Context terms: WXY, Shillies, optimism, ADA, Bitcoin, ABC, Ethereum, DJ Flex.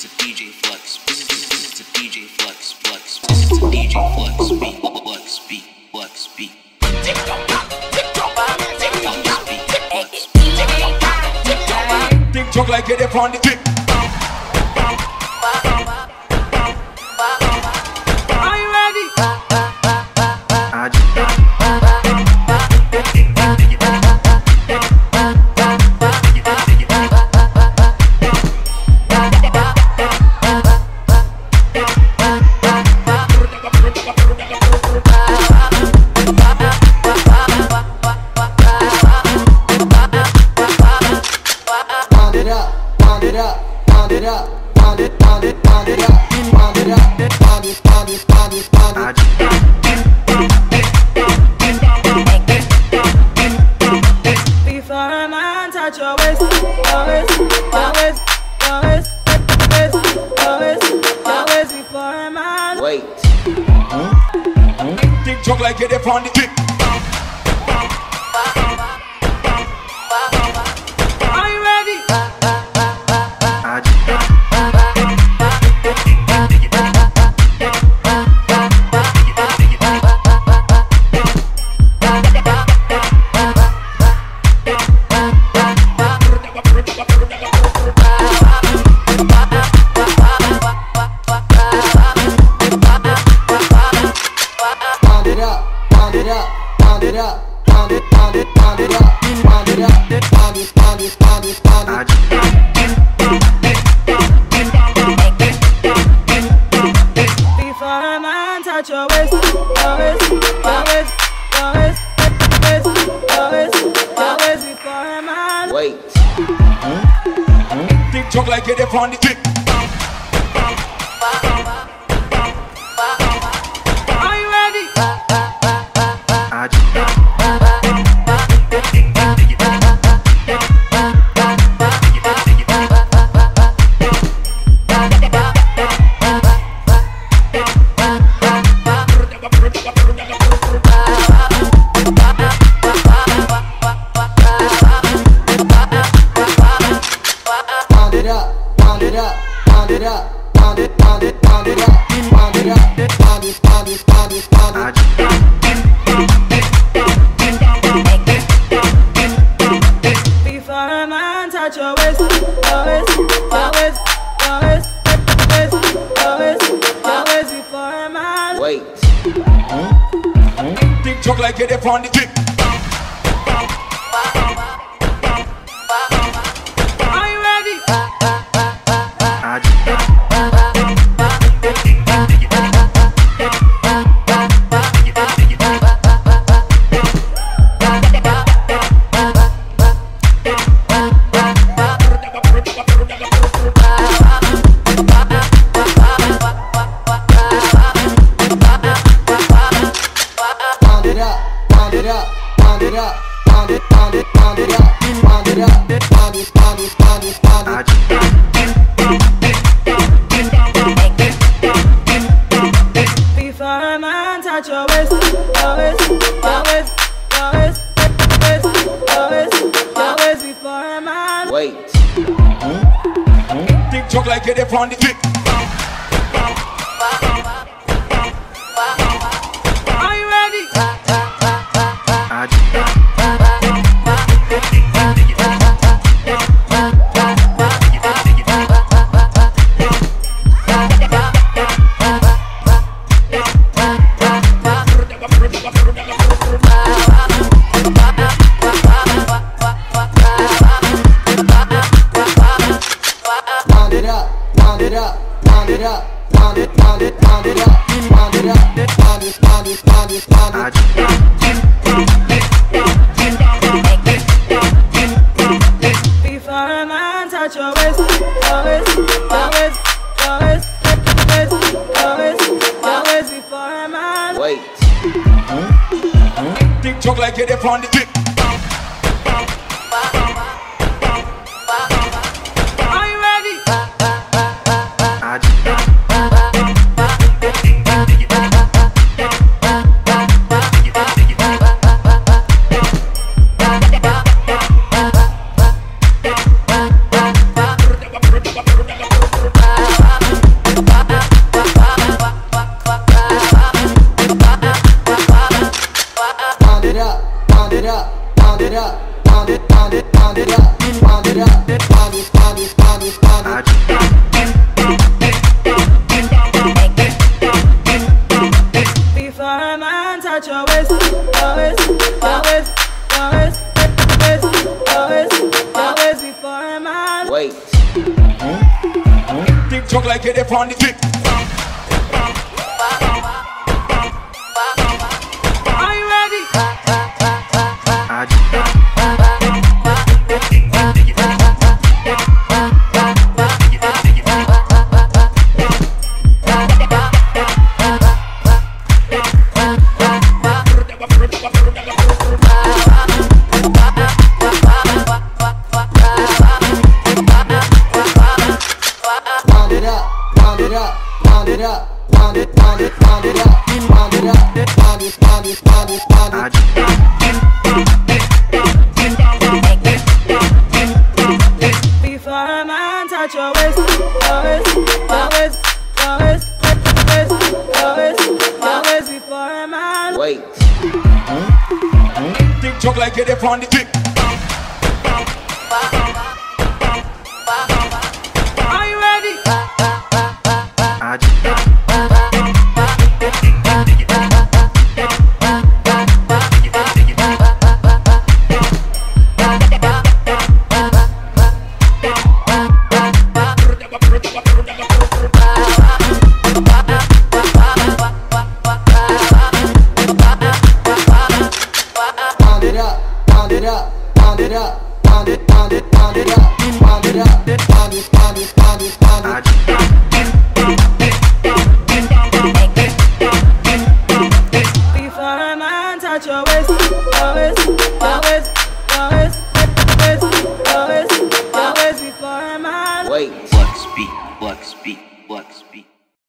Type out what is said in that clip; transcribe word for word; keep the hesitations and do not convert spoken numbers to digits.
to D J Flex. This is to D J Flex. Flex. This is to D J Flex. Beat. Flex. Beat. Flex. Beat. Tick tock. Tick tock. Tick tock. Beat. Flex. Tick tock. Tick tock. Tick tock like it upon the tick. Are you ready? I just. Bye. Flex beat, flex beat, flex beat.